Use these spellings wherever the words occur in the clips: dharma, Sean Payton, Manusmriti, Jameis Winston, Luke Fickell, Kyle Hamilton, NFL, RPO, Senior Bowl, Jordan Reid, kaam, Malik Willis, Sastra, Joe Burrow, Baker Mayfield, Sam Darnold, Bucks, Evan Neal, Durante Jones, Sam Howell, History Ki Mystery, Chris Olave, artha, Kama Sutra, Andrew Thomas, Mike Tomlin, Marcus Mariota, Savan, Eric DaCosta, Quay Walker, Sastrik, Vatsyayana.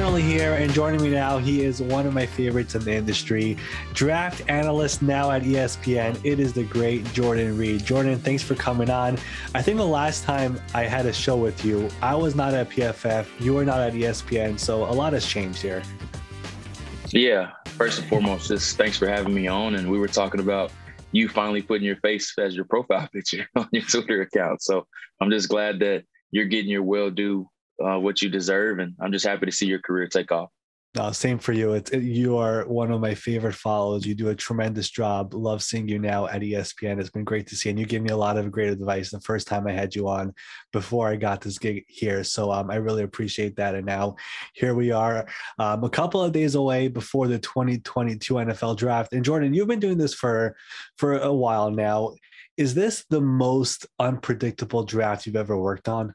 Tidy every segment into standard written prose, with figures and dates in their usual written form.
finally here, and joining me now, he is one of my favorites in the industry, draft analyst now at ESPN. It is the great Jordan Reid. Jordan, thanks for coming on. I think the last time I had a show with you, I was not at PFF, you were not at ESPN, so a lot has changed here. Yeah, first and foremost, just thanks for having me on, and we were talking about you finally putting your face as your profile picture on your Twitter account, so I'm just glad that you're getting your well-due, what you deserve, and I'm just happy to see your career take off. Same for you. You are one of my favorite follows. You do a tremendous job. Love seeing you now at ESPN. It's been great to see, and you gave me a lot of great advice the first time I had you on before I got this gig here. So I really appreciate that. And now here we are, a couple of days away before the 2022 NFL draft. And Jordan, you've been doing this for a while now. Is this the most unpredictable draft you've ever worked on?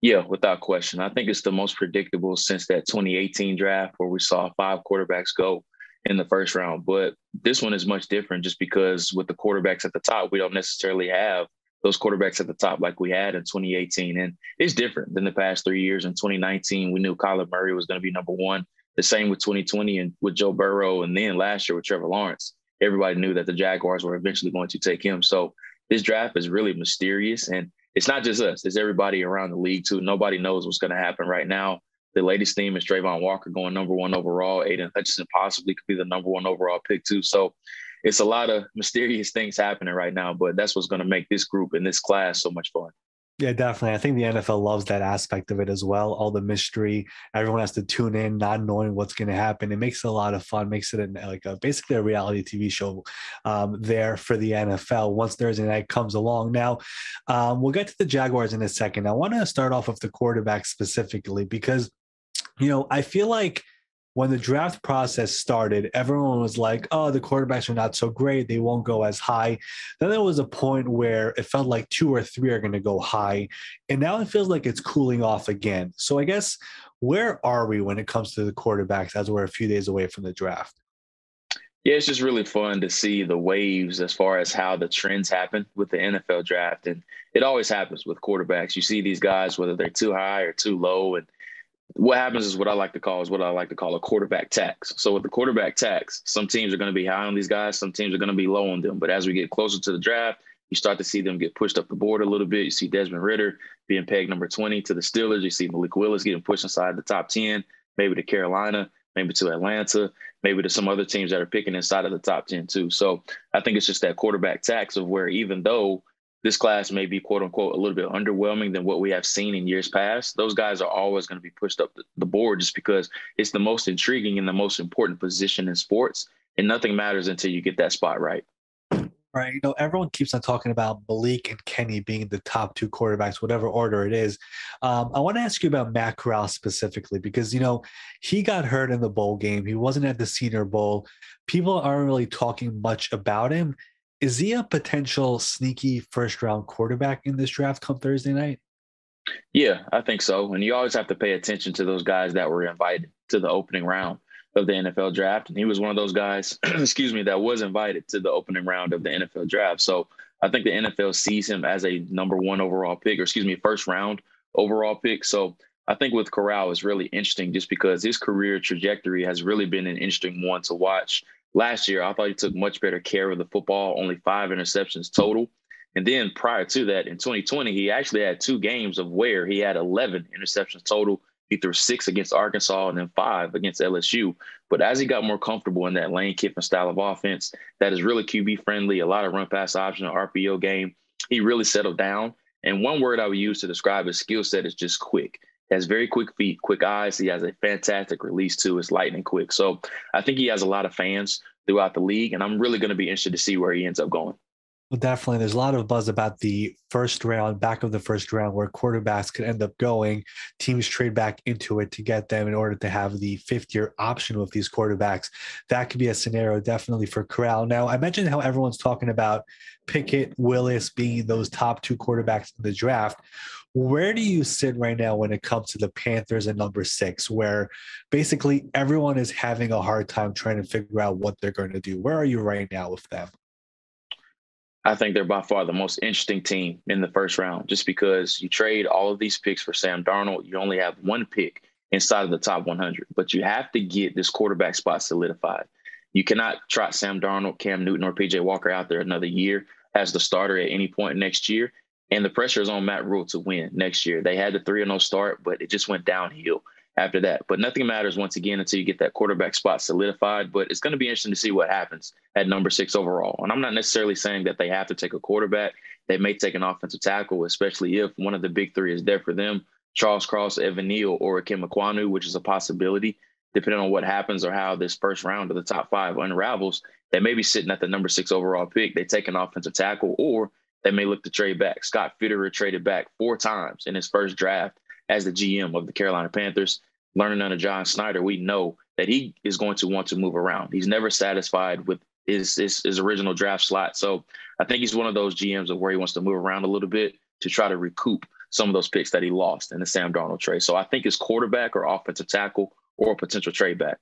Yeah, without question. I think it's the most predictable since that 2018 draft where we saw 5 quarterbacks go in the first round. But this one is much different just because with the quarterbacks at the top, we don't necessarily have those quarterbacks at the top like we had in 2018. And it's different than the past 3 years. In 2019, we knew Kyler Murray was going to be #1. The same with 2020 and with Joe Burrow. And then last year with Trevor Lawrence, everybody knew that the Jaguars were eventually going to take him. So this draft is really mysterious, and it's not just us. It's everybody around the league, too. Nobody knows what's going to happen right now. The latest theme is Travon Walker going #1 overall. Aidan Hutchinson possibly could be the #1 overall pick, too. So it's a lot of mysterious things happening right now, but that's what's going to make this group and this class so much fun. Yeah, definitely. I think the NFL loves that aspect of it as well. All the mystery, everyone has to tune in, not knowing what's going to happen. It makes it a lot of fun, makes it basically a reality TV show there for the NFL once Thursday night comes along. Now, we'll get to the Jaguars in a second. I want to start off with the quarterback specifically because, you know, I feel like when the draft process started, everyone was like, oh, the quarterbacks are not so great. They won't go as high. Then there was a point where it felt like 2 or 3 are going to go high. And now it feels like it's cooling off again. So I guess, where are we when it comes to the quarterbacks as we're a few days away from the draft? Yeah, it's just really fun to see the waves as far as how the trends happen with the NFL draft. And it always happens with quarterbacks. You see these guys, whether they're too high or too low, and what happens is what I like to call a quarterback tax. So with the quarterback tax, some teams are going to be high on these guys, some teams are going to be low on them. But as we get closer to the draft, you start to see them get pushed up the board a little bit. You see Desmond Ridder being pegged #20 to the Steelers. You see Malik Willis getting pushed inside the top 10, maybe to Carolina, maybe to Atlanta, maybe to some other teams that are picking inside of the top 10 too. So I think it's just that quarterback tax of where even though this class may be, quote unquote, a little bit underwhelming than what we have seen in years past, those guys are always going to be pushed up the board just because it's the most intriguing and the most important position in sports. And nothing matters until you get that spot right. Right. You know, everyone keeps on talking about Malik and Kenny being the top 2 quarterbacks, whatever order it is. I want to ask you about Matt Corral specifically because, you know, he got hurt in the bowl game. He wasn't at the Senior Bowl. People aren't really talking much about him. Is he a potential sneaky first-round quarterback in this draft come Thursday night? Yeah, I think so. And you always have to pay attention to those guys that were invited to the opening round of the NFL draft. And he was one of those guys, that was invited to the opening round of the NFL draft. So I think the NFL sees him as a #1 overall pick, or first-round overall pick. So I think with Corral, it's really interesting just because his career trajectory has really been an interesting one to watch. Last year, I thought he took much better care of the football, only 5 interceptions total. And then prior to that, in 2020, he actually had 2 games of where he had 11 interceptions total. He threw 6 against Arkansas and then 5 against LSU. But as he got more comfortable in that Lane Kiffin style of offense, that is really QB friendly, a lot of run-pass option, RPO game, he really settled down. And one word I would use to describe his skill set is just quick. He has very quick feet, quick eyes. He has a fantastic release, too. It's lightning quick. So I think he has a lot of fans throughout the league, and I'm really going to be interested to see where he ends up going. Well, definitely. There's a lot of buzz about the first round, back of the first round, where quarterbacks could end up going. Teams trade back into it to get them in order to have the 5th-year option with these quarterbacks. That could be a scenario definitely for Corral. Now, I mentioned how everyone's talking about Pickett, Willis being those top 2 quarterbacks in the draft. Where do you sit right now when it comes to the Panthers at #6, where basically everyone is having a hard time trying to figure out what they're going to do? Where are you right now with them? I think they're by far the most interesting team in the first round, just because you trade all of these picks for Sam Darnold. You only have 1 pick inside of the top 100. But you have to get this quarterback spot solidified. You cannot trot Sam Darnold, Cam Newton, or P.J. Walker out there another year as the starter at any point next year. And the pressure is on Matt Rule to win next year. They had the 3-0 start, but it just went downhill after that. But nothing matters, once again, until you get that quarterback spot solidified. But it's going to be interesting to see what happens at number 6 overall. And I'm not necessarily saying that they have to take a quarterback. They may take an offensive tackle, especially if one of the big three is there for them. Charles Cross, Evan Neal, or Akeem Ekwonu, which is a possibility, depending on what happens or how this first round of the top 5 unravels. They may be sitting at the number 6 overall pick. They take an offensive tackle, or they may look to trade back. Scott Fitterer traded back 4 times in his first draft as the GM of the Carolina Panthers. Learning under John Snyder, we know that he is going to want to move around. He's never satisfied with his original draft slot. So I think he's one of those GMs of where he wants to move around a little bit to try to recoup some of those picks that he lost in the Sam Darnold trade. So I think it's quarterback or offensive tackle or a potential trade back.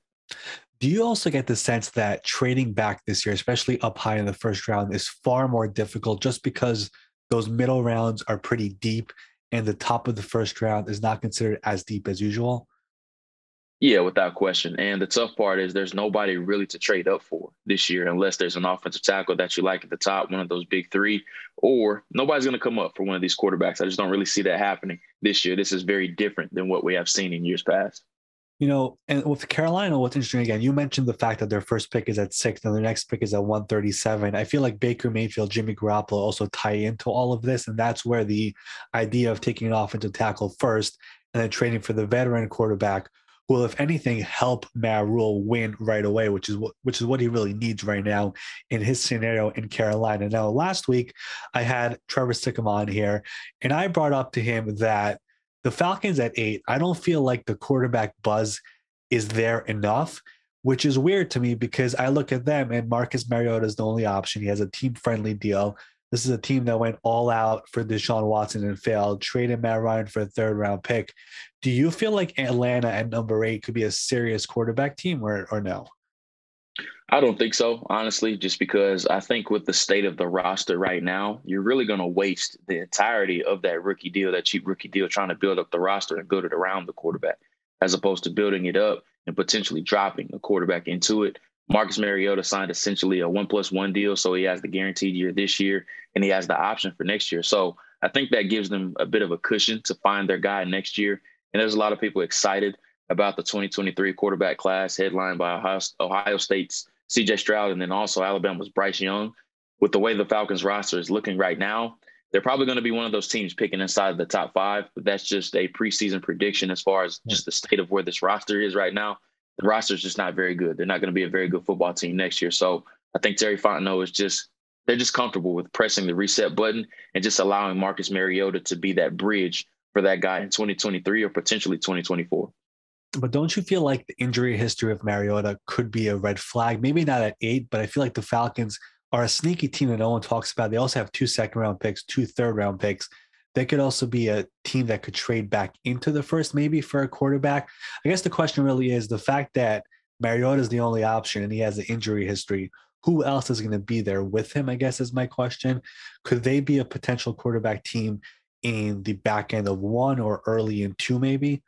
Do you also get the sense that trading back this year, especially up high in the first round, is far more difficult just because those middle rounds are pretty deep and the top of the first round is not considered as deep as usual? Yeah, without question. And the tough part is there's nobody really to trade up for this year unless there's an offensive tackle that you like at the top, one of those big three, or nobody's going to come up for one of these quarterbacks. I just don't really see that happening this year. This is very different than what we have seen in years past. You know, and with Carolina, what's interesting, again, you mentioned the fact that their first pick is at 6 and their next pick is at 137. I feel like Baker Mayfield, Jimmy Garoppolo also tie into all of this, and that's where the idea of taking an offensive tackle first and then trading for the veteran quarterback will, if anything, help Matt Rule win right away, which is what he really needs right now in his scenario in Carolina. Now, last week, I had Trevor Sickham on here, and I brought up to him that the Falcons at 8, I don't feel like the quarterback buzz is there enough, which is weird to me because I look at them and Marcus Mariota is the only option. He has a team-friendly deal. This is a team that went all out for Deshaun Watson and failed, traded Matt Ryan for a third-round pick. Do you feel like Atlanta at number 8 could be a serious quarterback team or no? I don't think so, honestly, just because I think with the state of the roster right now, you're really going to waste the entirety of that rookie deal, that cheap rookie deal, trying to build up the roster and build it around the quarterback, as opposed to building it up and potentially dropping a quarterback into it. Marcus Mariota signed essentially a 1+1 deal, so he has the guaranteed year this year, and he has the option for next year. So I think that gives them a bit of a cushion to find their guy next year. And there's a lot of people excited about the 2023 quarterback class, headlined by Ohio State's C.J. Stroud and then also Alabama's Bryce Young. With the way the Falcons roster is looking right now, they're probably going to be one of those teams picking inside of the top 5, but that's just a preseason prediction as far as just the state of where this roster is right now. The roster is just not very good. They're not going to be a very good football team next year. So I think Terry Fontenot is just, they're just comfortable with pressing the reset button and just allowing Marcus Mariota to be that bridge for that guy in 2023 or potentially 2024. But don't you feel like the injury history of Mariota could be a red flag? Maybe not at 8, but I feel like the Falcons are a sneaky team that no one talks about. They also have 2 second-round picks, 2 third-round picks. They could also be a team that could trade back into the first, maybe for a quarterback. I guess the question really is the fact that Mariota is the only option and he has an injury history. Who else is going to be there with him, I guess, is my question. Could they be a potential quarterback team in the back end of 1 or early in 2 maybe?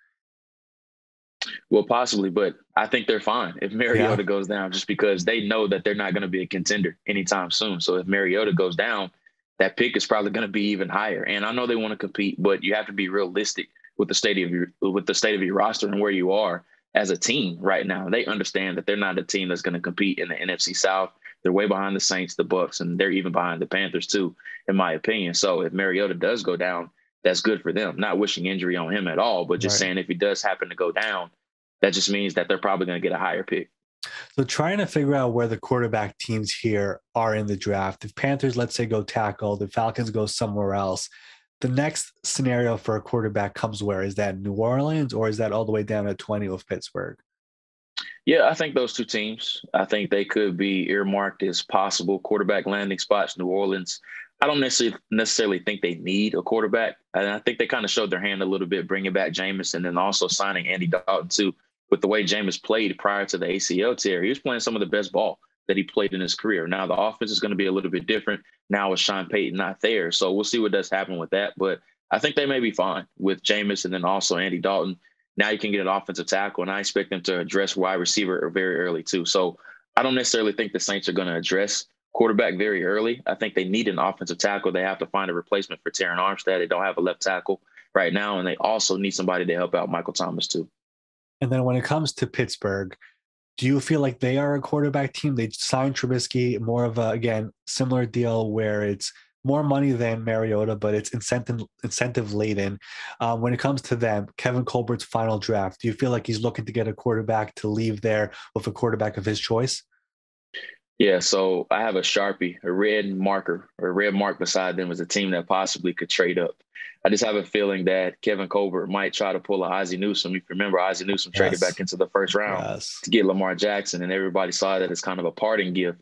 Well, possibly, but I think they're fine if Mariota goes down, just because they know that they're not going to be a contender anytime soon. So if Mariota goes down, that pick is probably going to be even higher. And I know they want to compete, but you have to be realistic with the state of your roster and where you are as a team right now. They understand that they're not a team that's going to compete in the NFC South. They're way behind the Saints, the Bucks, and they're even behind the Panthers too, in my opinion. So if Mariota does go down, that's good for them. Not wishing injury on him at all, but just saying if he does happen to go down, that just means that they're probably going to get a higher pick. So trying to figure out where the quarterback teams here are in the draft. If Panthers, let's say, go tackle, the Falcons go somewhere else, the next scenario for a quarterback comes where? Is that New Orleans, or is that all the way down at 20 with Pittsburgh? Yeah, I think those two teams, I think they could be earmarked as possible quarterback landing spots. New Orleans, I don't necessarily think they need a quarterback. And I think they kind of showed their hand a little bit, bringing back Jameis and then also signing Andy Dalton too. With the way Jameis played prior to the ACL tear, he was playing some of the best ball that he played in his career. Now the offense is going to be a little bit different now with Sean Payton not there. So we'll see what does happen with that. But I think they may be fine with Jameis and then also Andy Dalton. Now you can get an offensive tackle, and I expect them to address wide receiver very early too. So I don't necessarily think the Saints are going to address quarterback very early. I think they need an offensive tackle. They have to find a replacement for Taron Armstead. They don't have a left tackle right now, and they also need somebody to help out Michael Thomas too. And then when it comes to Pittsburgh, do you feel like they are a quarterback team? They signed Trubisky, more of a, again, similar deal where it's more money than Mariota, but it's incentive laden. When it comes to them, Kevin Colbert's final draft, do you feel like he's looking to get a quarterback to leave there with a quarterback of his choice? Yeah, so I have a Sharpie, a red mark beside them as a team that possibly could trade up. I just have a feeling that Kevin Colbert might try to pull a Ozzie Newsome. If you remember, Ozzie Newsome traded back into the first round to get Lamar Jackson, and everybody saw that as kind of a parting gift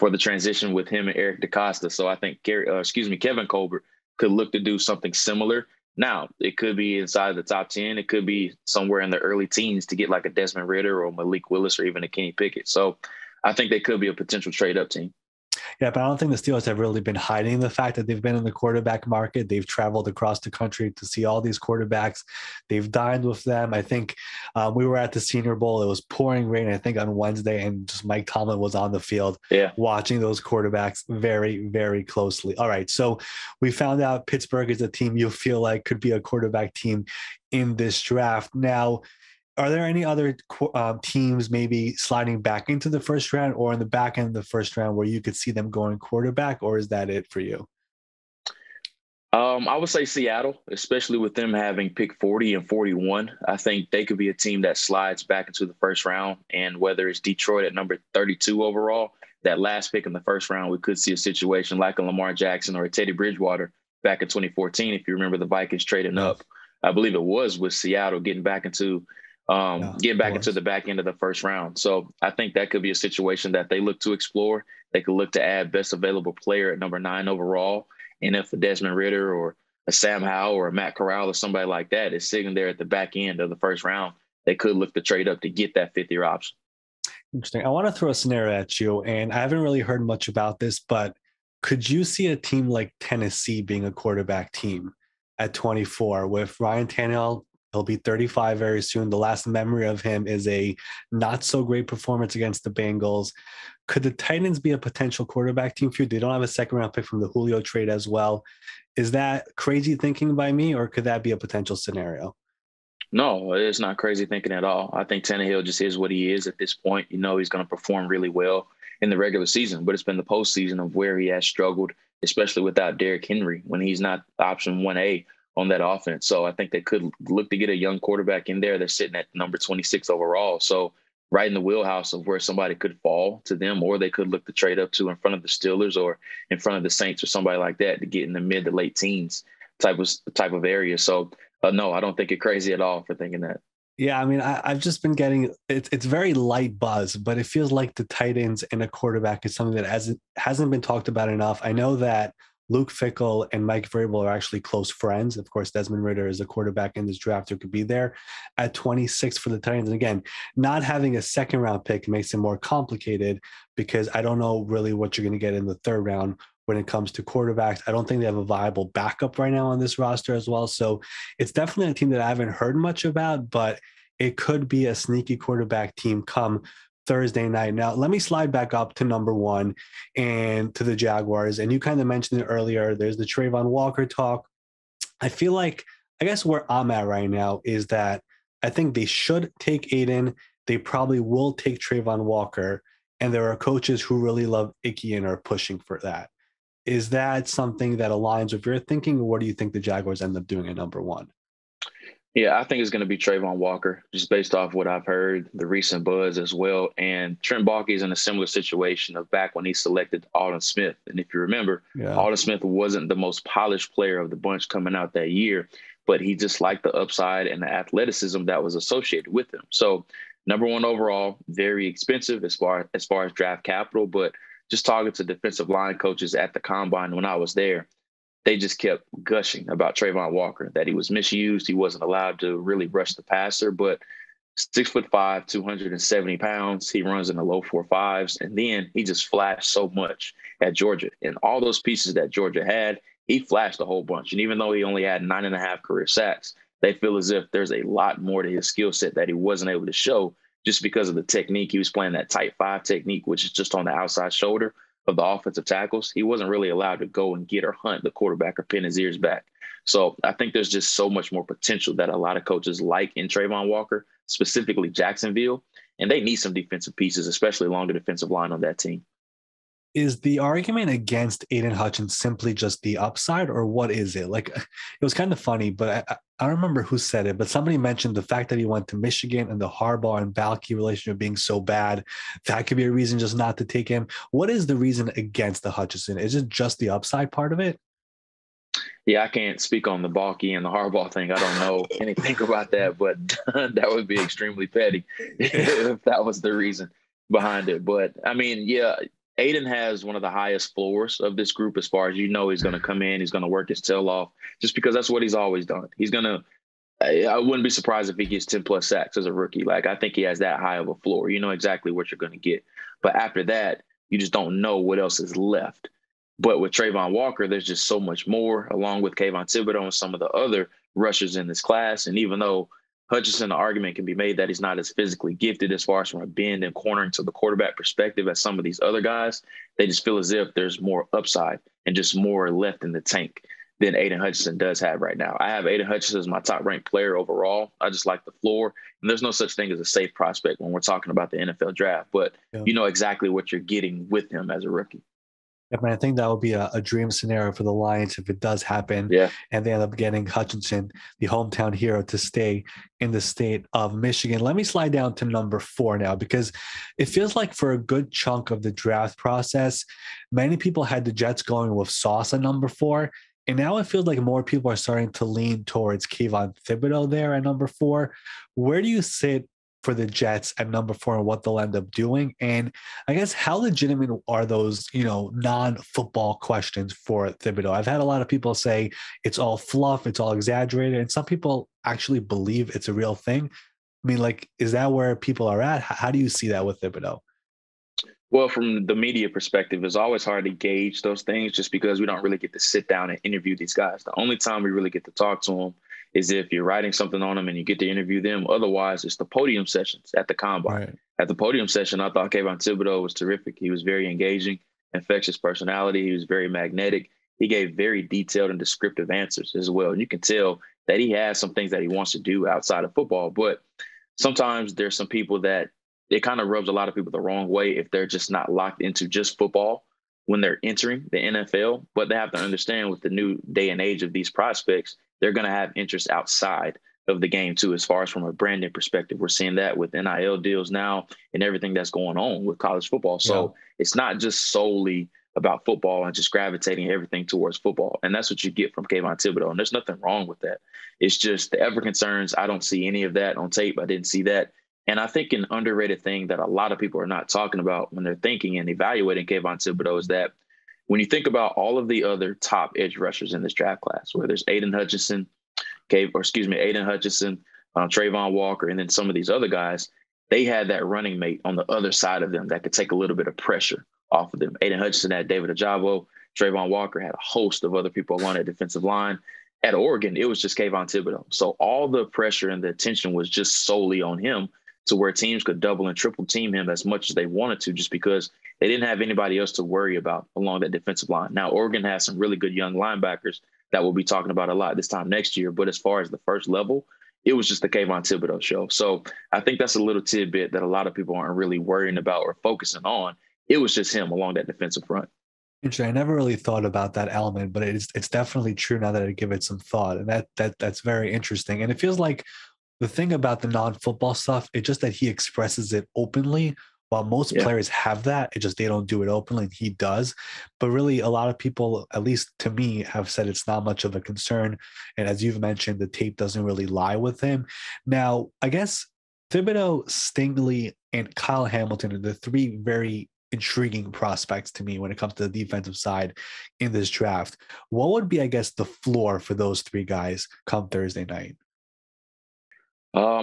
for the transition with him and Eric DaCosta. So I think, Kevin Colbert could look to do something similar. Now, it could be inside the top 10. It could be somewhere in the early teens to get like a Desmond Ridder or Malik Willis or even a Kenny Pickett. So I think they could be a potential trade-up team. Yeah, but I don't think the Steelers have really been hiding the fact that they've been in the quarterback market. They've traveled across the country to see all these quarterbacks. They've dined with them. I think we were at the Senior Bowl. It was pouring rain, I think, on Wednesday, and just Mike Tomlin was on the field watching those quarterbacks very, very closely. All right, so we found out Pittsburgh is a team you feel like could be a quarterback team in this draft. Now, are there any other teams maybe sliding back into the first round or in the back end of the first round where you could see them going quarterback, or is that it for you? I would say Seattle, especially with them having pick 40 and 41. I think they could be a team that slides back into the first round, and whether it's Detroit at number 32 overall, that last pick in the first round, we could see a situation like a Lamar Jackson or a Teddy Bridgewater back in 2014. If you remember, the Vikings trading up, I believe it was with Seattle getting back into into the back end of the first round. So I think that could be a situation that they look to explore. They could look to add best available player at number 9 overall. And if a Desmond Ridder or a Sam Howell or a Matt Corral or somebody like that is sitting there at the back end of the first round, they could look to trade up to get that fifth-year option. Interesting. I want to throw a scenario at you, and I haven't really heard much about this, but could you see a team like Tennessee being a quarterback team at 24 with Ryan Tannehill? He'll be 35 very soon. The last memory of him is a not-so-great performance against the Bengals. Could the Titans be a potential quarterback team for you? They don't have a second-round pick from the Julio trade as well. Is that crazy thinking by me, or could that be a potential scenario? No, it's not crazy thinking at all. I think Tannehill just is what he is at this point. You know he's going to perform really well in the regular season, but it's been the postseason of where he has struggled, especially without Derrick Henry when he's not option 1A on that offense. So I think they could look to get a young quarterback in there. They're sitting at number 26 overall. So right in the wheelhouse of where somebody could fall to them, or they could look to trade up to in front of the Steelers or in front of the Saints or somebody like that to get in the mid to late teens type of area. So no, I don't think you're crazy at all for thinking that. Yeah, I mean, I've just been getting it's very light buzz, but it feels like the Titans and a quarterback is something that hasn't been talked about enough. I know that Luke Fickell and Mike Vrabel are actually close friends. Of course, Desmond Ridder is a quarterback in this draft who could be there at 26 for the Titans. And again, not having a second-round pick makes it more complicated because I don't know really what you're going to get in the third round when it comes to quarterbacks. I don't think they have a viable backup right now on this roster as well. So it's definitely a team that I haven't heard much about, but it could be a sneaky quarterback team come Thursday night. Now, let me slide back up to number 1 and to the Jaguars. And you kind of mentioned it earlier. There's the Travon Walker talk. I feel like, I guess where I'm at right now is that I think they should take Aidan. They probably will take Travon Walker. And there are coaches who really love Icky and are pushing for that. Is that something that aligns with your thinking? Or what do you think the Jaguars end up doing at number 1? Yeah, I think it's going to be Travon Walker, just based off what I've heard, the recent buzz as well. And Trent Baalke is in a similar situation of back when he selected Aldon Smith. And if you remember, Aldon Smith wasn't the most polished player of the bunch coming out that year, but he just liked the upside and the athleticism that was associated with him. So number 1 overall, very expensive as far as draft capital, but just talking to defensive line coaches at the combine when I was there, they just kept gushing about Travon Walker, that he was misused. He wasn't allowed to really rush the passer, but 6'5", 270 pounds. He runs in the low 4.5s. And then he just flashed so much at Georgia, and all those pieces that Georgia had, he flashed a whole bunch. And even though he only had 9.5 career sacks, they feel as if there's a lot more to his skill set that he wasn't able to show just because of the technique. He was playing that tight five technique, which is just on the outside shoulder of the offensive tackles. He wasn't really allowed to go and get or hunt the quarterback or pin his ears back. So I think there's just so much more potential that a lot of coaches like in Travon Walker, specifically Jacksonville, and they need some defensive pieces, especially along the defensive line on that team. Is the argument against Aidan Hutchinson simply just the upside, or what is it? Like, it was kind of funny, but I don't remember who said it, but somebody mentioned the fact that he went to Michigan and the Harbaugh and Balke relationship being so bad, that could be a reason just not to take him. What is the reason against the Hutchinson? Is it just the upside part of it? Yeah, I can't speak on the Balke and the Harbaugh thing. I don't know anything about that, but that would be extremely petty if that was the reason behind it. But, I mean, yeah, Aidan has one of the highest floors of this group as far as, you know, he's going to come in, he's going to work his tail off just because that's what he's always done. He's going to – I wouldn't be surprised if he gets 10-plus sacks as a rookie. Like, I think he has that high of a floor. You know exactly what you're going to get. But after that, you just don't know what else is left. But with Travon Walker, there's just so much more, along with Kayvon Thibodeau and some of the other rushers in this class. And even though Hutchinson, the argument can be made that he's not as physically gifted as far as from a bend and cornering to the quarterback perspective as some of these other guys, they just feel as if there's more upside and just more left in the tank than Aidan Hutchinson does have right now. I have Aidan Hutchinson as my top-ranked player overall. I just like the floor. And there's no such thing as a safe prospect when we're talking about the NFL draft. But you know exactly what you're getting with him as a rookie. I think that would be a dream scenario for the Lions if it does happen. Yeah. And they end up getting Hutchinson, the hometown hero, to stay in the state of Michigan. Let me slide down to number 4 now, because it feels like for a good chunk of the draft process, many people had the Jets going with Sauce at number 4. And now it feels like more people are starting to lean towards Kayvon Thibodeau there at number 4. Where do you sit for the Jets at number 4 and what they'll end up doing? And I guess how legitimate are those, you know, non-football questions for Thibodeau? I've had a lot of people say it's all fluff, it's all exaggerated, and some people actually believe it's a real thing. I mean, like, is that where people are at? How do you see that with Thibodeau? Well, from the media perspective, it's always hard to gauge those things just because we don't really get to sit down and interview these guys. The only time we really get to talk to them is if you're writing something on them and you get to interview them. Otherwise, it's the podium sessions at the combine. Right. At the podium session, I thought Kayvon Thibodeau was terrific. He was very engaging, infectious personality. He was very magnetic. He gave very detailed and descriptive answers as well. And you can tell that he has some things that he wants to do outside of football. But sometimes there's some people that it kind of rubs a lot of people the wrong way if they're just not locked into just football when they're entering the NFL. But they have to understand with the new day and age of these prospects, they're going to have interest outside of the game too, as far as from a branding perspective. We're seeing that with NIL deals now and everything that's going on with college football. So it's not just solely about football and just gravitating everything towards football. And that's what you get from Kayvon Thibodeau. And there's nothing wrong with that. It's just the ever concerns. I don't see any of that on tape. I didn't see that. And I think an underrated thing that a lot of people are not talking about when they're thinking and evaluating Kayvon Thibodeau is that when you think about all of the other top edge rushers in this draft class, whether it's Aidan Hutchinson, Travon Walker, and then some of these other guys, they had that running mate on the other side of them that could take a little bit of pressure off of them. Aidan Hutchinson had David Ajabo. Travon Walker had a host of other people along that defensive line. At Oregon, it was just Kayvon Thibodeau. So all the pressure and the attention was just solely on him, to where teams could double and triple team him as much as they wanted to just because they didn't have anybody else to worry about along that defensive line. Now, Oregon has some really good young linebackers that we'll be talking about a lot this time next year, but as far as the first level, it was just the Kayvon Thibodeau show. So I think that's a little tidbit that a lot of people aren't really worrying about or focusing on. It was just him along that defensive front. I never really thought about that element, but it's definitely true now that I give it some thought, and that's very interesting. And it feels like the thing about the non-football stuff, it's just that he expresses it openly. While most players have that, it's just they don't do it openly, and he does. But really, a lot of people, at least to me, have said it's not much of a concern. And as you've mentioned, the tape doesn't really lie with him. Now, I guess Thibodeau, Stingley, and Kyle Hamilton are the three very intriguing prospects to me when it comes to the defensive side in this draft. What would be, I guess, the floor for those three guys come Thursday night?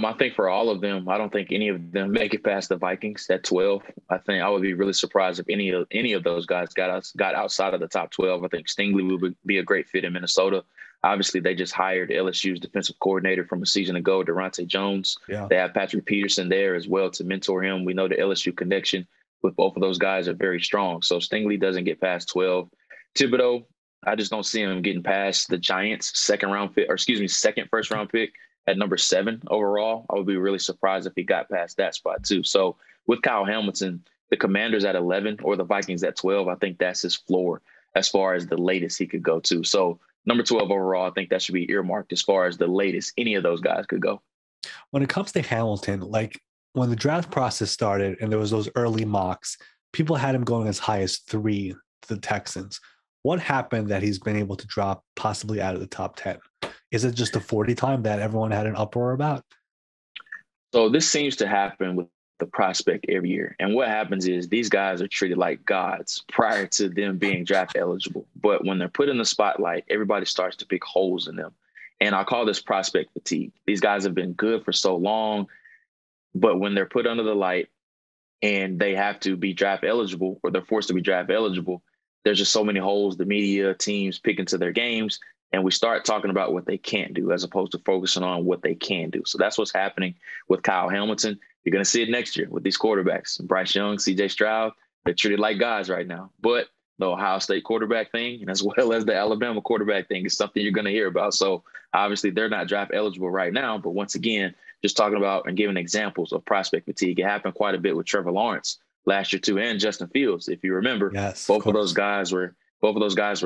I think for all of them, I don't think any of them make it past the Vikings at 12. I think I would be really surprised if any of those guys got outside of the top 12. I think Stingley would be a great fit in Minnesota. Obviously, they just hired LSU's defensive coordinator from a season ago, Durante Jones. Yeah. They have Patrick Peterson there as well to mentor him. We know the LSU connection with both of those guys are very strong. So Stingley doesn't get past 12. Thibodeau, I just don't see him getting past the Giants' second first round pick at number 7 overall. I would be really surprised if he got past that spot too. So with Kyle Hamilton, the Commanders at 11 or the Vikings at 12, I think that's his floor as far as the latest he could go to. So number 12 overall, I think that should be earmarked as far as the latest any of those guys could go. When it comes to Hamilton, like when the draft process started and there was those early mocks, people had him going as high as 3 to the Texans. What happened that he's been able to drop possibly out of the top 10? Is it just the 40 time that everyone had an uproar about? So this seems to happen with the prospect every year. And what happens is these guys are treated like gods prior to them being draft eligible. But when they're put in the spotlight, everybody starts to pick holes in them. And I call this prospect fatigue. These guys have been good for so long, but when they're put under the light and they have to be draft eligible or they're forced to be draft eligible, there's just so many holes the media teams pick into their games, and we start talking about what they can't do as opposed to focusing on what they can do. So that's what's happening with Kyle Hamilton. You're going to see it next year with these quarterbacks. Bryce Young, CJ Stroud, they're treated like guys right now. But the Ohio State quarterback thing, as well as the Alabama quarterback thing, is something you're going to hear about. So obviously they're not draft eligible right now. But once again, just talking about and giving examples of prospect fatigue. It happened quite a bit with Trevor Lawrence last year too, and Justin Fields, if you remember. Yes, both of those guys were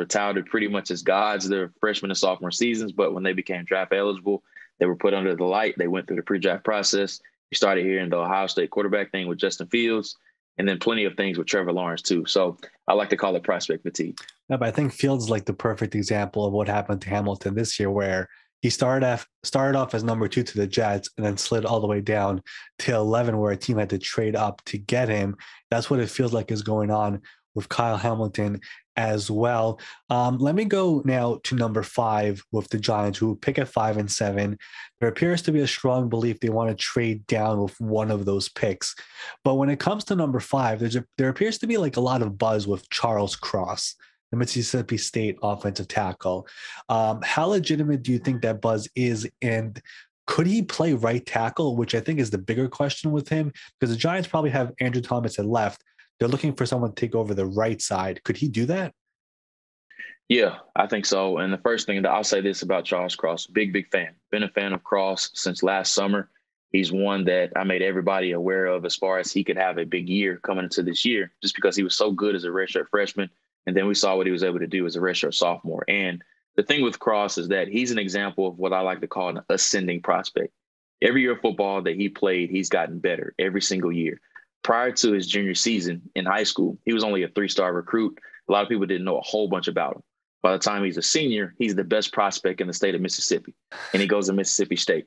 touted pretty much as gods their freshman and sophomore seasons, but when they became draft eligible, they were put under the light. They went through the pre-draft process. You started hearing the Ohio State quarterback thing with Justin Fields, and then plenty of things with Trevor Lawrence too. So I like to call it prospect fatigue. Yeah, but I think Fields is like the perfect example of what happened to Hamilton this year, where he started off as number 2 to the Jets and then slid all the way down to 11, where a team had to trade up to get him. That's what it feels like is going on with Kyle Hamilton as well. Let me go now to number 5 with the Giants, who pick at 5 and 7. There appears to be a strong belief they want to trade down with one of those picks. But when it comes to number 5, there appears to be like a lot of buzz with Charles Cross, the Mississippi State offensive tackle. How legitimate do you think that buzz is? And could he play right tackle, which I think is the bigger question with him, because the Giants probably have Andrew Thomas at left. They're looking for someone to take over the right side. Could he do that? Yeah, I think so. And the first thing that I'll say this about Charles Cross, big fan. Been a fan of Cross since last summer. He's one that I made everybody aware of as far as he could have a big year coming into this year, just because he was so good as a redshirt freshman. And then we saw what he was able to do as a redshirt sophomore. And the thing with Cross is that he's an example of what I like to call an ascending prospect. Every year of football that he played, he's gotten better every single year. Prior to his junior season in high school, he was only a 3-star recruit. A lot of people didn't know a whole bunch about him. By the time he's a senior, he's the best prospect in the state of Mississippi, and he goes to Mississippi State.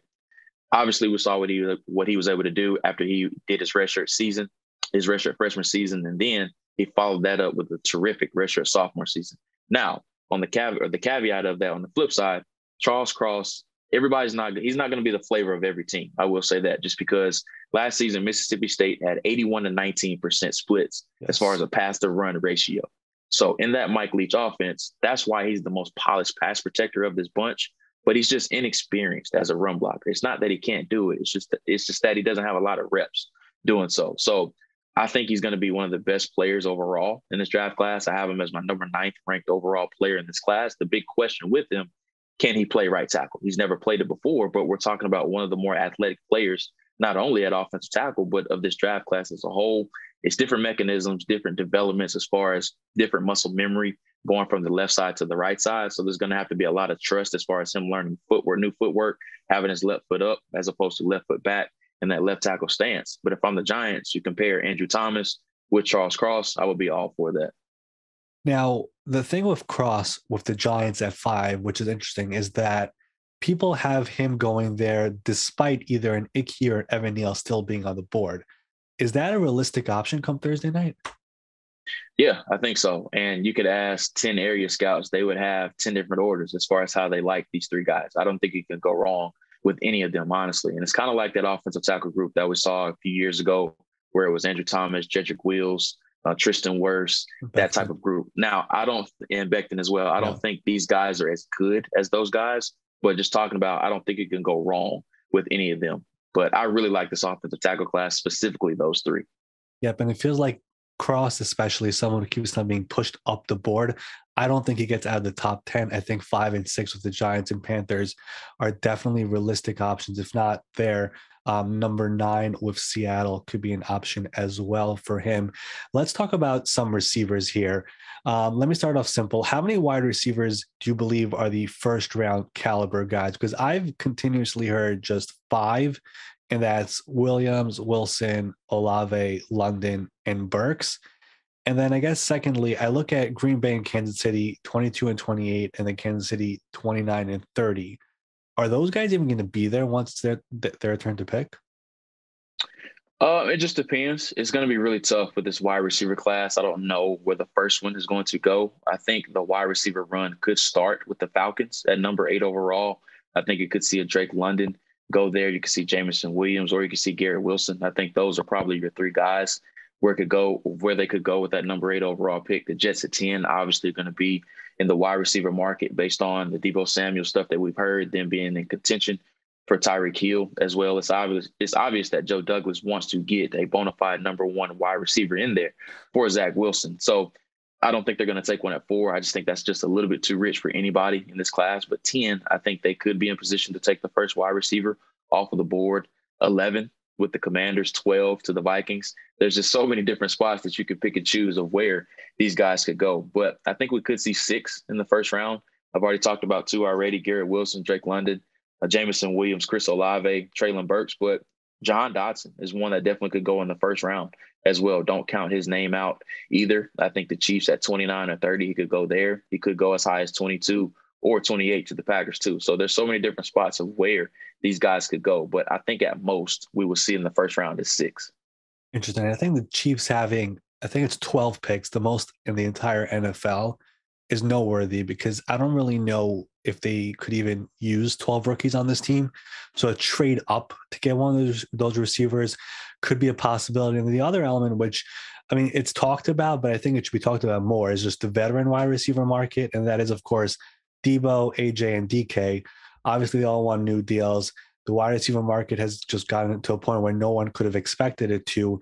Obviously, we saw what he was able to do after he did his redshirt season, his redshirt freshman season, and then he followed that up with a terrific redshirt sophomore season. Now, on the caveat of that, on the flip side, Charles Cross, he's not going to be the flavor of every team. I will say that, just because last season Mississippi State had 81 to 19% splits as far as a pass to run ratio. So in that Mike Leach offense, that's why he's the most polished pass protector of this bunch. But he's just inexperienced as a run blocker. It's not that he can't do it. It's just that he doesn't have a lot of reps doing so. So I think he's going to be one of the best players overall in this draft class. I have him as my number 9th ranked overall player in this class. The big question with him, can he play right tackle? He's never played it before, but we're talking about one of the more athletic players, not only at offensive tackle, but of this draft class as a whole. It's different mechanisms, different developments as far as different muscle memory going from the left side to the right side. So there's going to have to be a lot of trust as far as him learning footwork, new footwork, having his left foot up as opposed to left foot back, in that left tackle stance. But if I'm the Giants, you compare Andrew Thomas with Charles Cross, I would be all for that. Now, the thing with Cross with the Giants at 5, which is interesting, is that people have him going there despite either an Ickey or an Evan Neal still being on the board. Is that a realistic option come Thursday night? Yeah, I think so. And you could ask 10 area scouts, they would have 10 different orders as far as how they like these three guys. I don't think you can go wrong with any of them, honestly. And it's kind of like that offensive tackle group that we saw a few years ago, where it was Andrew Thomas, Jedrick Wills, Tristan Wirfs, that type of group. Now, I don't, and Becton as well, I don't think these guys are as good as those guys, but just talking about, I don't think it can go wrong with any of them. But I really like this offensive tackle class, specifically those three. Yep, and it feels like Cross, especially, someone who keeps on being pushed up the board. I don't think he gets out of the top 10. I think 5 and 6 with the Giants and Panthers are definitely realistic options. If not there, number 9 with Seattle could be an option as well for him. Let's talk about some receivers here. Let me start off simple. How many wide receivers do you believe are the first round caliber guys? Because I've continuously heard just 5, and that's Williams, Wilson, Olave, London, and Burks. And then I guess secondly, I look at Green Bay and Kansas City, 22 and 28, and then Kansas City, 29 and 30. Are those guys even going to be there once their turn to pick? It just depends. It's going to be really tough with this wide receiver class. I don't know where the first one is going to go. I think the wide receiver run could start with the Falcons at number 8 overall. I think you could see a Drake London go there. You can see Jameson Williams, or you can see Garrett Wilson. I think those are probably your three guys where they could go with that number 8 overall pick. The Jets at 10, obviously going to be in the wide receiver market based on the Deebo Samuel stuff that we've heard, them being in contention for Tyreek Hill as well. It's obvious that Joe Douglas wants to get a bona fide number 1 wide receiver in there for Zach Wilson. So I don't think they're going to take one at 4. I just think that's just a little bit too rich for anybody in this class. But 10, I think they could be in position to take the first wide receiver off of the board. 11 with the Commanders, 12 to the Vikings. There's just so many different spots that you could pick and choose of where these guys could go. But I think we could see 6 in the first round. I've already talked about 2 already, Garrett Wilson, Drake London, Jameson Williams, Chris Olave, Traylon Burks. But John Dotson is one that definitely could go in the first round as well. Don't count his name out either. I think the Chiefs at 29 or 30, he could go there. He could go as high as 22 or 28 to the Packers too. So there's so many different spots of where these guys could go. But I think at most we will see in the first round is 6. Interesting. I think the Chiefs having, I think it's 12 picks, the most in the entire NFL, is noteworthy because I don't really know if they could even use 12 rookies on this team. So a trade up to get one of those receivers could be a possibility. And the other element, which, I mean, it's talked about, but I think it should be talked about more, is just the veteran wide receiver market. And that is, of course, Deebo, AJ, and DK. Obviously, they all won new deals. The wide receiver market has just gotten to a point where no one could have expected it to.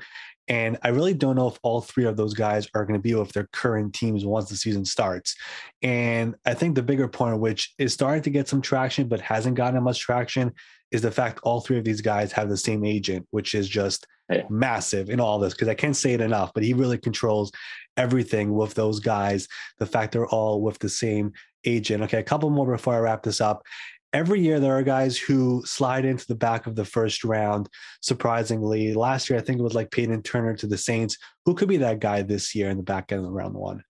And I really don't know if all three of those guys are going to be with their current teams once the season starts. And I think the bigger point, which is starting to get some traction but hasn't gotten much traction, is the fact all three of these guys have the same agent, which is just massive in all this, because I can't say it enough, but he really controls everything with those guys. The fact they're all with the same agent. Okay, a couple more before I wrap this up. Every year, there are guys who slide into the back of the first round, surprisingly. Last year, I think it was like Peyton Turner to the Saints. Who could be that guy this year in the back end of round 1?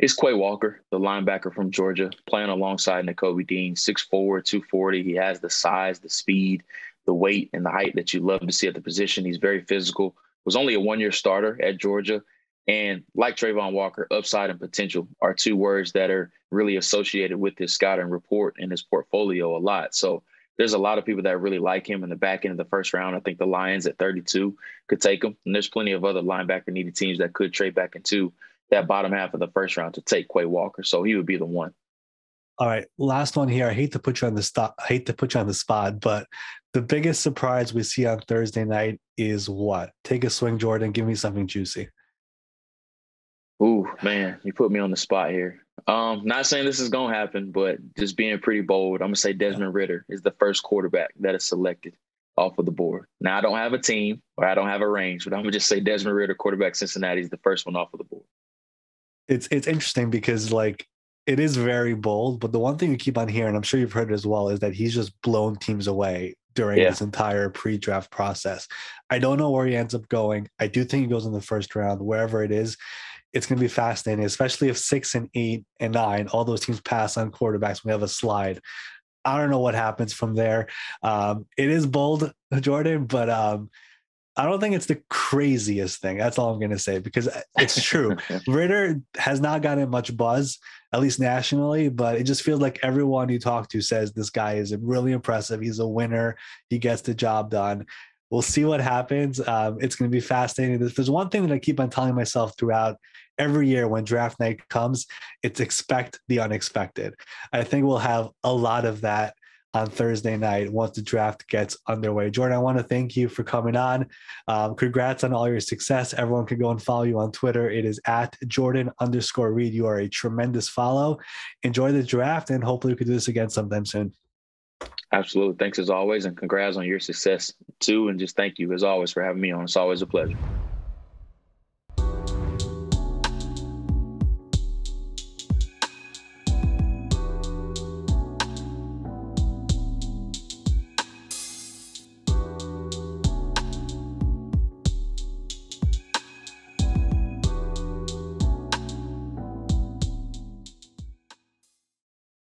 It's Quay Walker, the linebacker from Georgia, playing alongside Nakobe Dean, 6'4", 240. He has the size, the speed, the weight, and the height that you love to see at the position. He's very physical. Was only a one-year starter at Georgia. And like Travon Walker, upside and potential are two words that are really associated with his scouting report and his portfolio a lot. So there's a lot of people that really like him in the back end of the first round. I think the Lions at 32 could take him. And there's plenty of other linebacker needed teams that could trade back into that bottom half of the first round to take Quay Walker. So he would be the one. All right, last one here. I hate to put you on the spot, but the biggest surprise we see on Thursday night is what? Take a swing, Jordan. Give me something juicy. Ooh, man, you put me on the spot here. Not saying this is going to happen, but just being pretty bold, I'm going to say Desmond Ridder is the first quarterback that is selected off of the board. Now, I don't have a team or I don't have a range, but I'm going to just say Desmond Ridder, quarterback Cincinnati, is the first one off of the board. It's interesting because, like, it is very bold, but the one thing you keep on hearing, I'm sure you've heard it as well, is that he's just blown teams away during this entire pre-draft process. I don't know where he ends up going. I do think he goes in the first round, wherever it is. It's going to be fascinating, especially if 6 and 8 and 9, all those teams pass on quarterbacks. We have a slide. I don't know what happens from there. It is bold, Jordan, but I don't think it's the craziest thing. That's all I'm going to say, because it's true. Ridder has not gotten much buzz, at least nationally, but it just feels like everyone you talk to says this guy is really impressive. He's a winner. He gets the job done. We'll see what happens. It's going to be fascinating. There's one thing that I keep on telling myself throughout every year when draft night comes, it's expect the unexpected. I think we'll have a lot of that on Thursday night once the draft gets underway. Jordan, I want to thank you for coming on. Congrats on all your success. Everyone can go and follow you on Twitter. It is @Jordan_Reid. You are a tremendous follow. Enjoy the draft, and hopefully we can do this again sometime soon. Absolutely. Thanks as always, and congrats on your success too. And just thank you as always for having me on. It's always a pleasure.